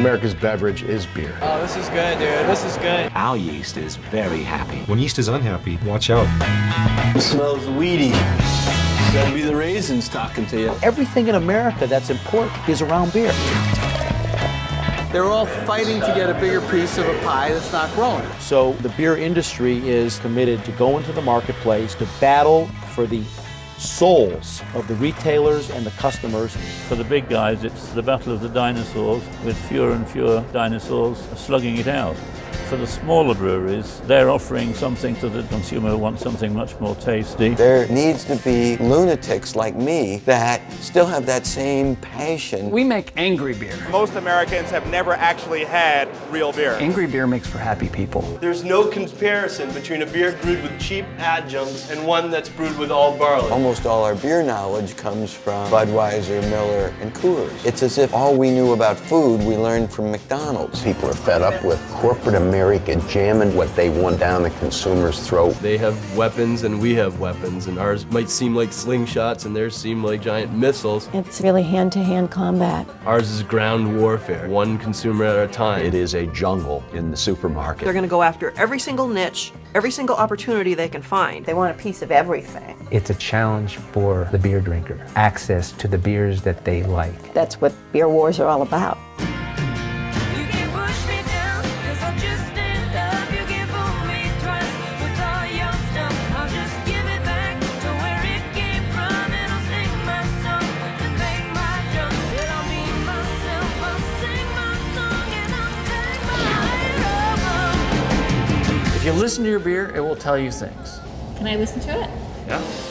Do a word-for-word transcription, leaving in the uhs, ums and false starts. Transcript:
America's beverage is beer. Oh, this is good, dude. This is good. Our yeast is very happy. When yeast is unhappy, watch out. It smells weedy. Gotta be the raisins talking to you. Everything in America that's important is around beer. They're all fighting to get a bigger piece of a pie that's not growing. So the beer industry is committed to go into the marketplace to battle for the souls of the retailers and the customers. For the big guys, it's the battle of the dinosaurs, with fewer and fewer dinosaurs slugging it out. For the smaller breweries, they're offering something to the consumer who wants something much more tasty. There needs to be lunatics like me that still have that same passion. We make angry beer. Most Americans have never actually had real beer. Angry beer makes for happy people. There's no comparison between a beer brewed with cheap adjuncts and one that's brewed with all barley. Almost all our beer knowledge comes from Budweiser, Miller, and Coors. It's as if all we knew about food we learned from McDonald's. People are fed up with corporate America. America jamming what they want down the consumer's throat. They have weapons and we have weapons, and ours might seem like slingshots and theirs seem like giant missiles. It's really hand-to-hand combat. Ours is ground warfare, one consumer at a time. It is a jungle in the supermarket. They're going to go after every single niche, every single opportunity they can find. They want a piece of everything. It's a challenge for the beer drinker, access to the beers that they like. That's what Beer Wars are all about. If you listen to your beer, it will tell you things. Can I listen to it? Yeah.